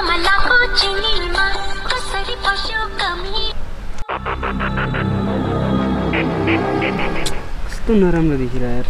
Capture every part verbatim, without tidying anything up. तो नरम दिख रहा है यार।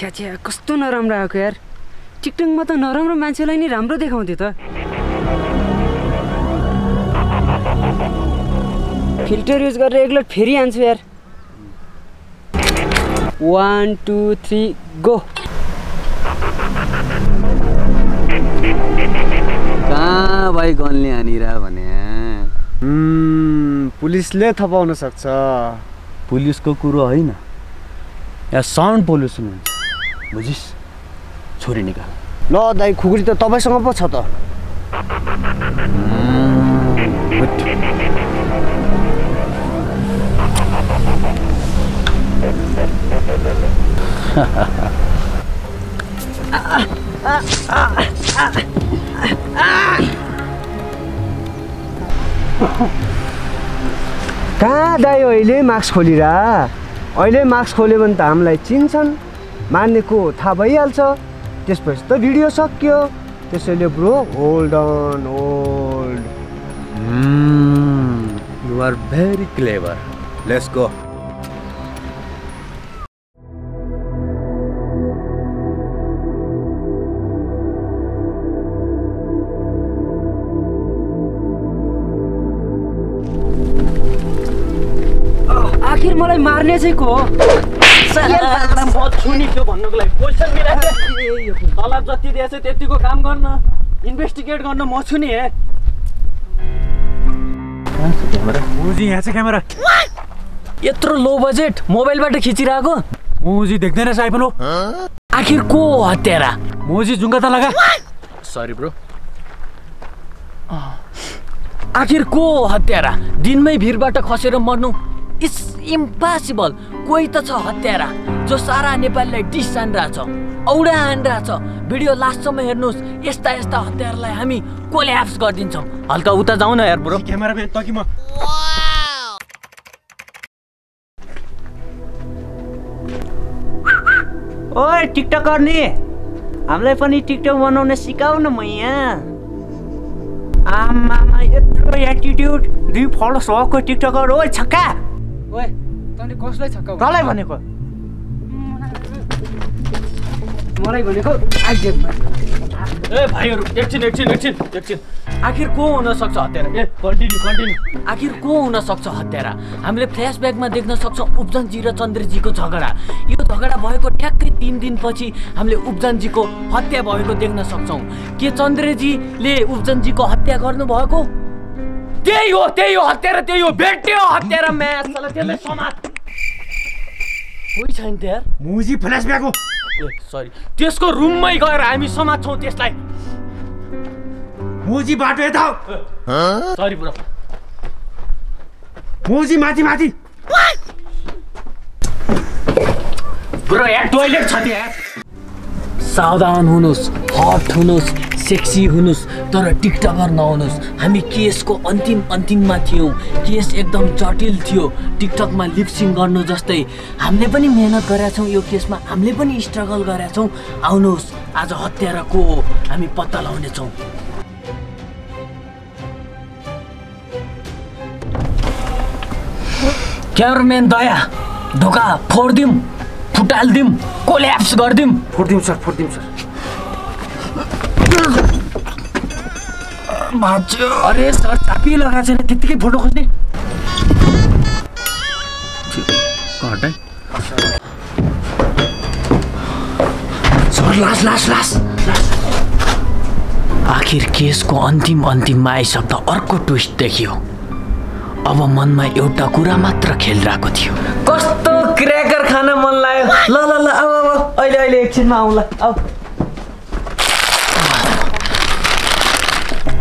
छ्या छ्या कस्तो नराम्रो आएको यार। टिकटकमा त नराम्रो मान्छेलाई नि राम्रो देखाउँथे त। फिल्टर युज गरेर एकलट फेरि हान्छु यार। One two three go. कहाँ भाइ गनले हानिरा भने पुलिसले थपाउन सक्छ। पुलिसको कुरो होइन या साउन्ड पोल्युसन हुन्छ बुझिस्। छोरी निकाल ल दाइ। खुकुरी त तपाईसँग पो छ त। कहाँ दाइ अहिले मास्क खोलिरा। अहिले मास्क खोल्यो भने त हामीलाई चिन्छन्। मान्ने को थाहा भइहाल्छ। त्यसपछि त भिडियो सकियो। त्यसैले bro hold on hold. You are very clever. Let's go. आखिर मलाई मार्ने चाहिँ को हो? बहुत छुनी त्यो भन्नुको लागि क्वेसन मिलाएको। तलब जति दिएछ त्यतिको काम गर्न इन्भेस्टिगेट गर्न म छु नि। हे मुजी यहाँ छ क्यामेरा। यत्रो लो बजेट मोबाइलबाट खिचिरहेको मुजी देख्दैन रहेछ आइफोन हो। आखिर को हत्यारा? मुजी जुङ्गा त लगा। Sorry bro. आखिर को हत्यारा? दिनमै भिरबाट खसेर मर्नु इट्स इम्पोसिबल। कोही त छ हत्यारा जो सारा नेपालीलाई डिस हानिरहेछ, औडा हानिरहेछ। भिडियो लास्टसम्म हेर्नुहोस्। यस्ता यस्ता हत्यारालाई हामी कोल्याप्स गरिदिन्छौँ। हल्का उता जाउँ न यार ब्रो। क्यामेरामा तकी म। ओए टिकटकर नि हामीलाई पनि टिकटक बनाउन सिकाउ न मैया। आमामा यत्रो एटिट्युड। दुई फलोस भएको टिकटकर हो छक्का। ओए तँले कसलाई छक्का? तँलाई भनेको मलाई भनेको आइजेबमा। ए भाइहरु एकछिन एकछिन एकछिन एकछिन। आखिर को हुन सक्छ हत्यारा? ए कन्टिन्यू कन्टिन्यू। आखिर को हुन सक्छ हत्यारा? हामीले फ्ल्याशब्याकमा देख्न सक्छौं उब्जनजी र चन्द्रजीको झगडा। यो झगडा भएको ठ्याक्कै तीन दिनपछि हामीले उब्जनजीको हत्या भएको देख्न सक्छौं। के चन्द्रजीले उब्जनजीको हत्या गर्नु भएको? त्यही हो त्यही हो हत्यारा। त्यही हो भेट्यो हत्यारा। म्याच चला त्यसले समात कोही छैन त यार। मुजी फ्ल्याशब्याक हो। सरी त्यसको रुममै गएर हामी समात्छौँ त्यसलाई। मुजी बाटो यता। Sorry bro. मुजी माथि माथि ब्रो। यार टोयलेट छ त्यहाँ। सावधान हुनुहोस्। हट हुनुहोस्। सेक्सी हुनुहोस् तर टिकटकर नहुनुहोस्। हामी केसको अन्तिम अन्तिममा थियौँ। केस एकदम जटिल थियो। टिकटकमा लिपसिङ गर्नु जस्तै हामीले पनि मेहनत गरेका छौँ। यो केसमा हामीले पनि स्ट्रगल गरेका छौँ। आउनुहोस् आज हत्यारा को हो हामी पत्ता लगाउनेछौँ। क्यामराम्यान दया ढोका फोडिदिउँ। फुटालिदिउँ। कोल्याप्स गरिदिउँ। फोडिदिउँ सर फोडिदिउँ सर। अरे सर चापी लगाएको छैन। त्यतिकै फोटो खोज्ने। सर लास लास लास। आखिर केसको अन्तिम अन्तिममा आइसक्दा अर्को ट्विस्ट देखियो। अब मनमा एउटा कुरा मात्र खेलिरहेको थियो। कस्तो क्र्याकर खान मन लाग्यो। ल ल ल अब अब अहिले अहिले एकछिनमा आउँला। अब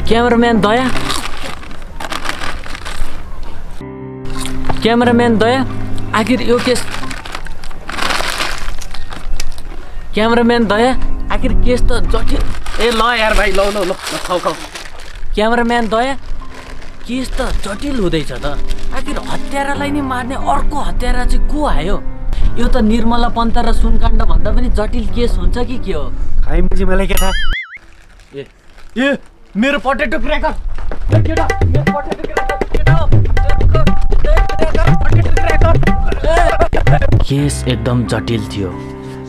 क्यामेराम्यान दया। क्यामेराम्यान दया आखिर यो केस क्यामेराम्यान दया आखिर केस त जटिल ए ल यार भाइ ल ल ल खाऊ खाऊ क्यामेराम्यान दया केस त जटिल हुँदैछ त आखिर हत्यारालाई नि मार्ने अर्को हत्यारा चाहिँ को आयो यो त निर्मला पन्त र सुनकाण्ड भन्दा पनि जटिल केस हुन्छ कि के हो खाइ मिजी मलाई के थाहा ए ए मेरो पोटेटो क्र्याकर ए केटा मेरो पोटेटो क्र्याकर केटा केस एकदम जटिल थियो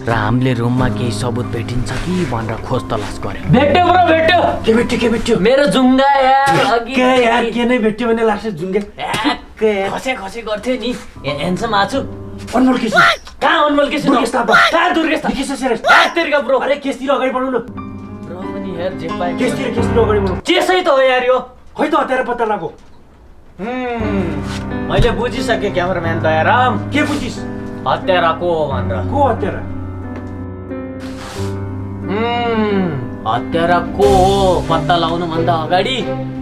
र हामीले रुममा केही सबुत भेटिन्छ कि भनेर खोज तलास गर्यो भेट्यो ब्रो भेट्यो के भेट्यो के भेट्यो मेरो जुंगा यार अघि के यार के नै भेट्यो भने लास्ट जुंगा याक खसे खसे गर्थे नि हेन्सम आछु अनमोल केस का अनमोल केस केस त का दुर्गेश केस सेरेस यार तेरका ब्रो अरे केस तिर अगाडि बढ्नु न ब्रो पनि हेर जे पाए केस तिर केस तिर अगाडि बढ्नु त्यसै त हो यार यो खै त हत्यारा पत्ता लागो हम मैले बुझिसके क्यामेराम्यान दयाराम के बुझिस हत्यारा को भनेर को हत्यारा हम हत्यारा को पत्ता लगाउनु भन्दा अगाडि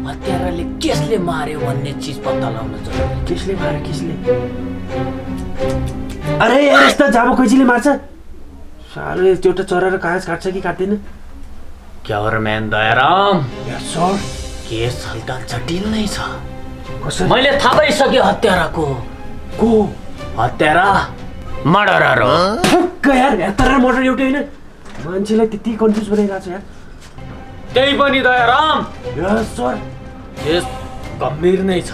हत्याराले केसले मार्यो भन्ने चीज पत्ता लगाउनु जरुरी केसले मार्यो केसले अरे यस्तो जाबो खोजीले मार्छ साले एउटा चराएर कागज काट्छ कि काट्दैन क्यामेराम्यान दयाराम यस सर केस हल्का जटिल नै छ मैले थाहा पाइसके हत्यारा को को हत्यारा मर्डरर हो ठक्क यार हत्यारा मर्डर एउटै हैन मान्छेलाई त्यति कन्फ्युज बनाइराछ यार त्यही पनि दयाराम यस सर यस गम्भीर नै छ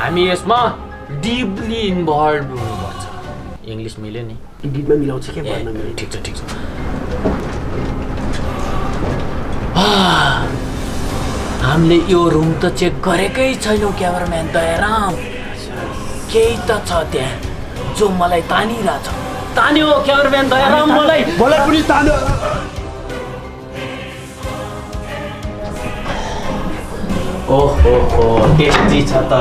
हामी यसमा डीपली इन्भल्भ हुनुपर्छ इंग्लिश मिल्यो नि गीतमा मिलाउँछ के भन्न मिल्यो ठीक छ ठीक छ आ हामीले यो रुम त चेक गरेकै छैनौ क्यामेराम्यान दयाराम केही त छ त्यहाँ जो मलाई तानिरा छ तान्यो क्यामेराम्यान दयाराम मलाई मलाई पनि तान्यो ओहो हो टेस्टी छ त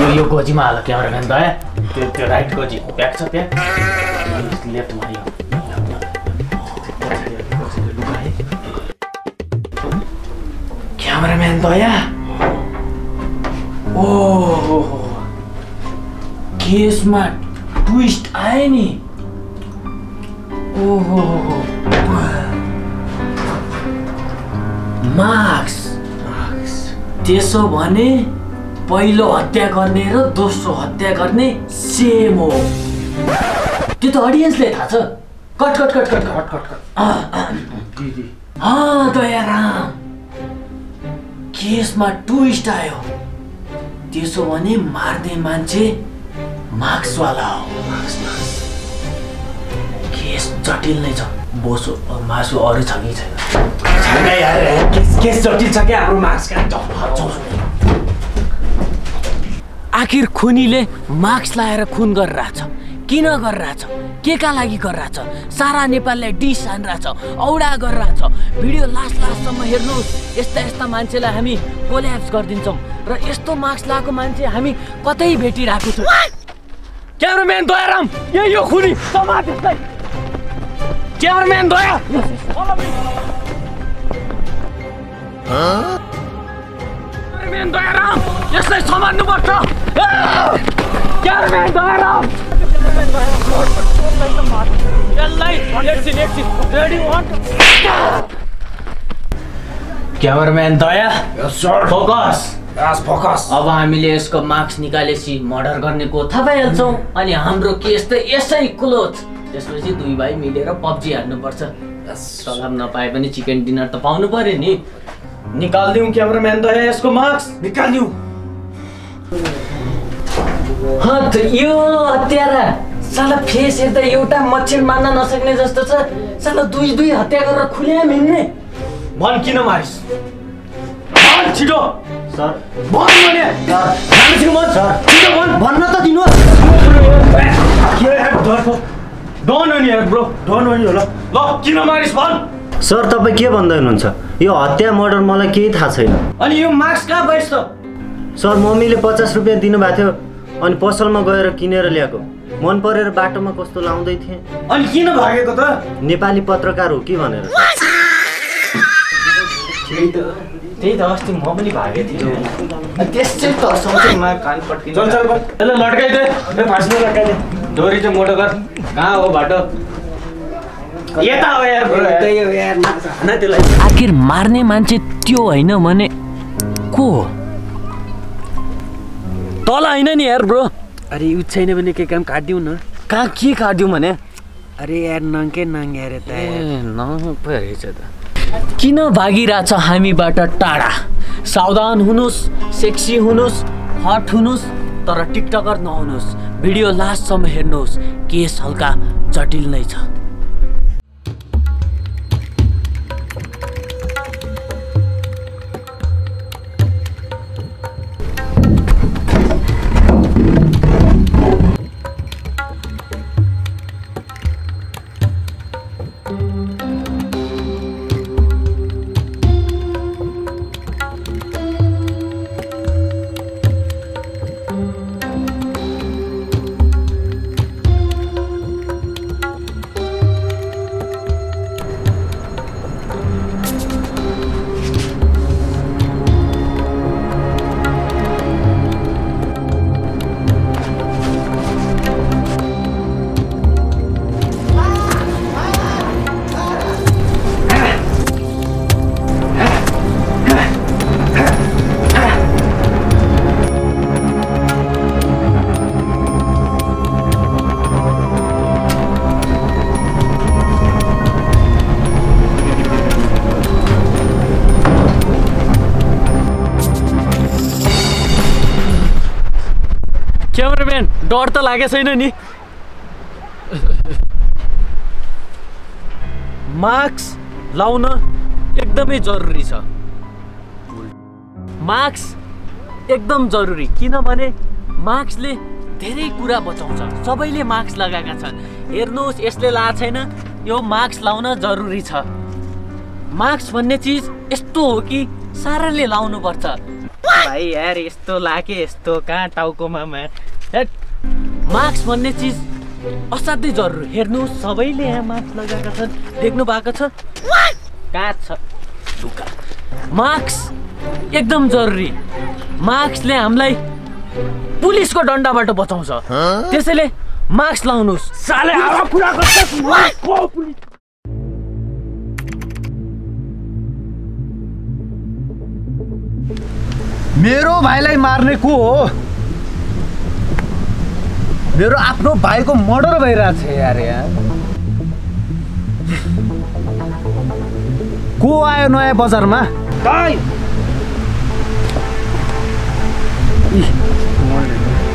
यो यो गोजीमा हाल क्यामेराम्यान दया त्यो त्यो राइट गोजी प्याक छ त्यहाँ लेफ्टमा यो क्यामेराम्यान दया ओहो केसमा ट्विस्ट आयो नि ओहो मार्क्स मार्क्स त्यसो भने पहिलो हत्या गर्ने र दोस्रो हत्या गर्ने सेम हो त्यो त अडियन्सले थाहा छ cut cut cut cut cut cut cut अँ दयाराम केसमा ट्विस्ट आयो त्यसो भने मार्ने मान्छे मार्क्सवाला हो केस जटिल नै छ बोसो मासु अरू छ कि छैन छैन यार केस केस जटिल छ के हाम्रो मार्क्स का आखिर खुनीले मार्क्स लाएर खुन गरिरहेछ किन गरिरहेछ के का लागि गरिरहेछ सारा नेपालले डिस हानिरहेछ औडा गरिरहेछ भिडियो लास्ट लास्टसम्म हेर्नुस् यस्ता यस्ता मान्छेलाई हामी कोल्याप्स गर्दिन्छौं र यस्तो मार्क्स लाएको मान्छे हामी कतै भेटिरहेको छ क्यामेराम्यान दयाराम ए यो खुनी समाज यसलाई क्यामेराम्यान दया क्यामेराम्यान दयाराम यसलाई समात्नुपर्छ cameraman Dayaram cameraman Daya focus focus अब हामीले यसको मार्क्स निकालेपछि मर्डर गर्ने को थाहा पाइहाल्छौँ अनि हाम्रो केस त यसै क्लोज त्यसपछि दुई भाइ मिलेर पब्जी हाल्नुपर्छ सलाम नपाए पनि चिकन डिनर त पाउनु पर्यो नि निकाल्दिउँ क्यामेराम्यान दया यसको मार्क्स निकाल्दिउँ हट यो हत्यारा साला फेस हेर्दा एउटा मच्छर मान्न नसक्ने जस्तो छ साला दुई दुई हत्या गरेर खुल्याम हिँड्ने मन किन मारिस् मन छिटो सर मन भने सर मान्छेको मन सर छिटो मन भन्न त दिनुहोस् के हेप डरको डोन्ट वनी यार ब्रो डोन्ट वनी होला ल किन मारिस् भन सर तपाई के भन्दै हुनुहुन्छ यो हत्या मर्डर मलाई केही थाहा छैन अनि यो मार्क्स का बैस त सर मम्मीले पचास रुपैयाँ दिनुभएको थियो अनि पसलमा गएर किनेर ल्याएको मन परेर बाटोमा कस्तो लाउँदै थिए अनि किन भागेको त नेपाली पत्रकार हो कि भनेर त्यही त अस्ति म पनि भागेको थिएँ त्यसै तर्साउँछ म कान पट्किन्छ चल चल ल लड्काइदे ए फास्नु लड्काइदे डोरी चाहिँ मोटो गर कहाँ हो बाटो यता हो यार त्यही हो यार न त्यसलाई आखिर मार्ने मान्छे त्यो हैन भने को तल हैन नि यार ब्रो अरे उ छैन भने के काम काट्दिउ न कहाँ के काट्दिउ भने अरे यार नङके नङया रे त नङ परेछ त किन भागिराछ हामीबाट टाढा सावधान हुनुस् सेक्सी हुनुस् हट हुनुस् तर टिकटकर नहुनुस् भिडियो लास्टसम्म हेर्नुस् केस हल्का जटिल नै छ डर त लागे छैन नि मास्क लाउन एकदमै जरुरी छ मास्क एकदम जरुरी किनभने मास्कले धेरै कुरा बचाउँछ सबैले मास्क लगाएका छन् हेर्नुस् यसले ला छैन यो मास्क लाउन जरुरी छ मास्क भन्ने चीज यस्तो हो कि साराले लाउनु पर्छ भाइ यार यस्तो लागे यस्तो कहाँ टाउकोमा मास्क भन्ने चीज असाध्यै जरुरी हेर्नु सबैले यहाँ मास्क लगाएका छन् देख्नु भएको छ कहाँ छ ढुका मास्क एकदम जरुरी मास्कले हामीलाई पुलिसको डन्डाबाट बचाउँछ त्यसैले मास्क लाउनुस् साले हावा पुरा गर्छ मेरो भाइलाई मार्ने को हो मेरो आफ्नो भाइको मर्डर भइरहेछ यार यार को आयो नयाँ बजारमा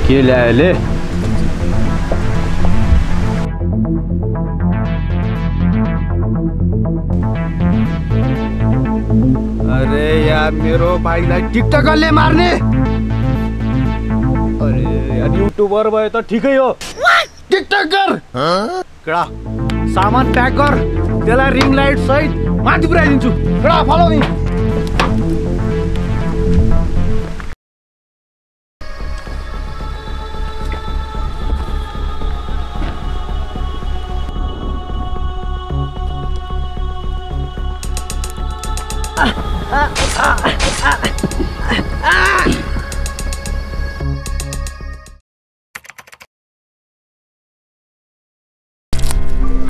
के ल्यायो ले अरे यार मेरो भाइलाई टिकटकरले मार्ने अरे यूट्यूबर भयो त ठिकै हो टिकटकर कडा सामान प्याक गर त्यसलाई रिङ लाइट सहित माथि पुर्याइदिन्छु कडा फलो नि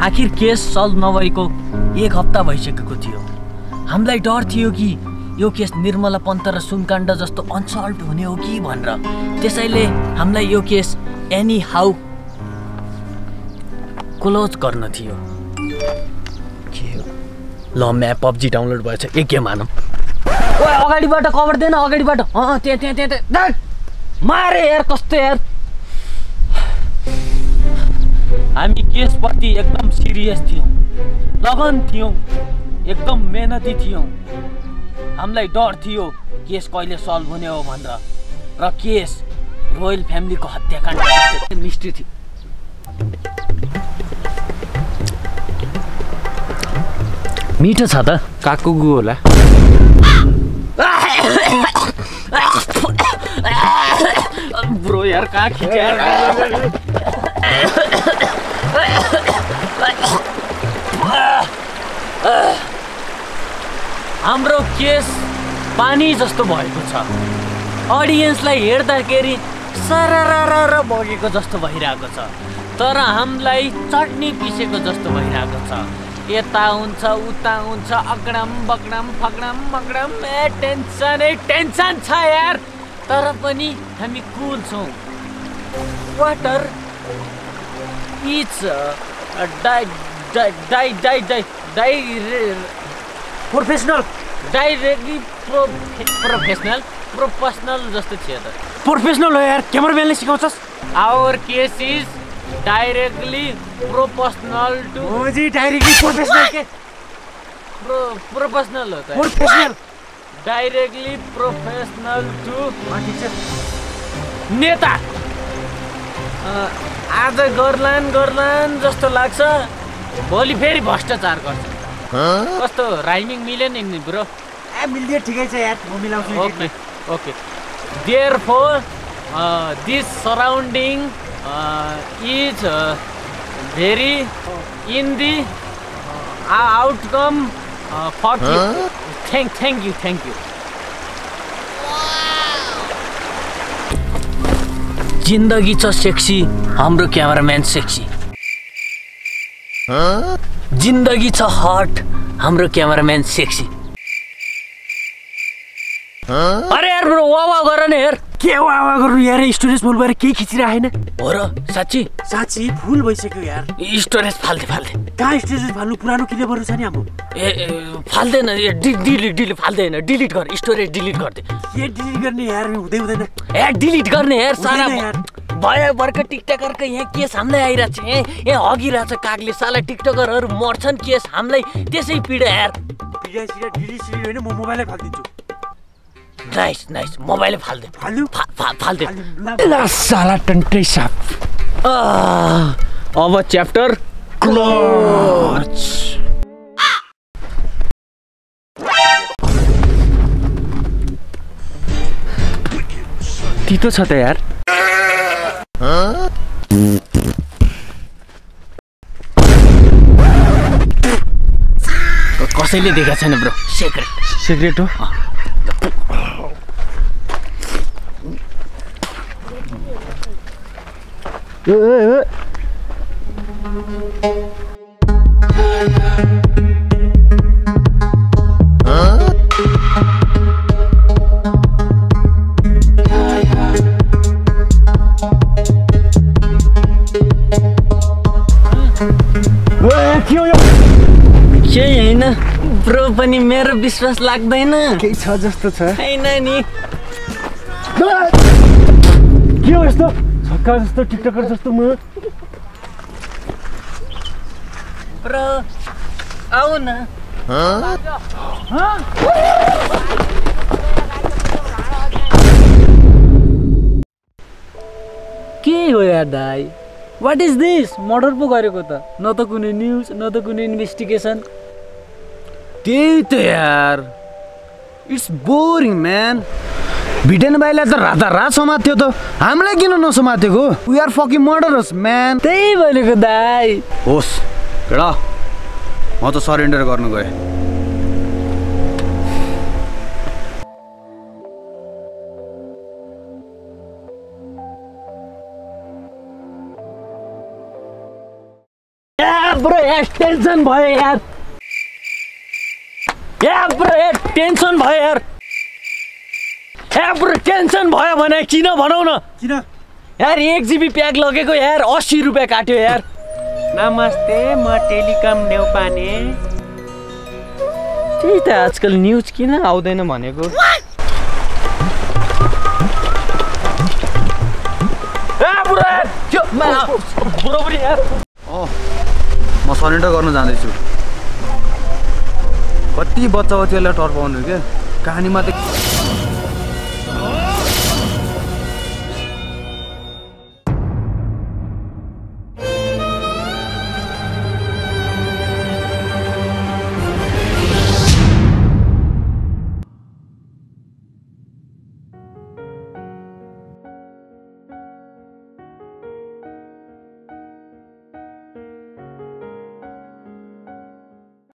आखिर केस सल्भ नभएको एक हप्ता भइसकेको थियो हामीलाई डर थियो कि यो केस निर्मला पन्त र सुनकाण्ड जस्तो अनसल्भ हुने हो कि भनेर त्यसैले हामीलाई यो केस एनी हाउ क्लोज गर्न थियो के हो ल म्या पब्जी डाउनलोड भएछ एक गेम हानौँ अगाडिबाट कभर दिएन अगाडिबाट अँ त्यहाँ त्यहाँ त्यहाँ त्यहाँ मारे यार कस्तो यार हामी केसप्रति एकदम सिरियस थियौँ लगन थियौँ एकदम मेहनती थियौँ हामीलाई डर थियो केस कहिले सल्भ हुने हो भनेर र केस रोयल फ्यामिलीको हत्याकाण्ड मिस्ट्री थियो मिठो छ त काको गु होला ब्रो यार कहाँ खिचेर हाम्रो केस पानी जस्तो भएको छ। अडियन्सलाई हेर्दाखेरि सरररर बगेको जस्तो भइरहेको छ, तर हामीलाई चटनी पिसेको जस्तो भइरहेको छ। यता हुन्छ उता हुन्छ, अगडम बगडम फगडम मगडम, ए टेन्सन ए टेन्सन छ यार। तर पनि हामी कुल छौँ। Water is die die die die die die professional directly pro professional professional जस्तो थियो त। प्रोफेसनल हो यार, क्यामराम्यानले सिकाउँछस्। Our case is directly professional to OG directly professional के प्रो प्रोफेसनल हो त। प्रोफेसनल डाइरेक्टली प्रोफेसनल टु नेता। आज गर्लान गर्लान जस्तो लाग्छ, भोलि फेरि भ्रष्टाचार गर्छ। कस्तो राइमिंग मिलेन नि ब्रो? ए मिल्दियो, ठिकै छ यार, म मिलाउँछु। Okay okay. Therefore this surrounding is very in the outcome for you. Thank thank you thank you. जिन्दगी छ सेक्सी, हाम्रो क्यामेराम्यान सेक्सी। जिन्दगी छ हट, हाम्रो क्यामेराम्यान सेक्सी। अरे यार ब्रो, वा वा गर न यार। के वा वा गर्नु यार, स्टोरेज फुल भएर केही खिचिरहेन हो र? साँच्ची साँच्ची फुल भइसक्यो यार। स्टोरेज फाल्दे फाल्दे कहाँ स्टोरेज फाल्नु, पुरानो किले बरु छ नि हाम्रो। ए फाल्दैन, डिलिट डिलिट फाल्दैन, डिलिट गर स्टोरेज, डिलिट गर्दे। के डिलिट गर्ने यार, हुँदै हुँदैन ए डिलिट गर्ने यार। सारा भयो भर्खर टिकटकरको यहाँ केस हामीलाई आइरहेछ, यहाँ यहाँ हगिरहेछ कागले। साला टिकटकरहरू मर्छन्, केस हामीलाई त्यसै पीडा यार। पीडा सिडा डिलिट सिडी होइन, म मोबाइलै फालिदिन्छु। नाइस नाइस, मोबाइलै फाल्दे फाल्दे फाल्दे ला साला टन्टै साप। अब च्याप्टर क्लोज। तितो छ त यार। कसैले देखेको छैन ब्रो, सिक्रेट सिक्रेट हो। ब्रो पनि मेरो विश्वास लाग्दैन, केही छ जस्तो छ हैन नि। के हो यस्तो? छक्का जस्तो टिकटकर जस्तो म। ब्रो आउ न। ह ह के हो यार दाइ? What is this? मर्डर पो गरेको त, न त कुनै न्यूज न त कुनै इन्भेस्टिगेसन। त्यही त यार, इट्स बोरिङ म्यान। भिडेन भाइलाई त रातारात समात्यो त, हामीलाई किन नसमातेको? We are fucking murderers man. त्यही भनेको दाइ। होस् केटा, म त सरेन्डर गर्नु गएँ। ब्रो यार टेन्सन भयो यार, टेन्सन भयो यार। ब्रो टेन्सन भयो भने किन भनौ न, किन यार? एक जिबी प्याक लगेको यार, अस्सी रुपियाँ काट्यो यार। नमस्ते, म टेलिकम नेउपाने। त्यही त, आजकल न्युज किन आउँदैन भनेको। म सरेन्डर गर्न जाँदैछु। कति बच्चा बच्चीलाई टर्पाउनु क्या कहानी मात्रै।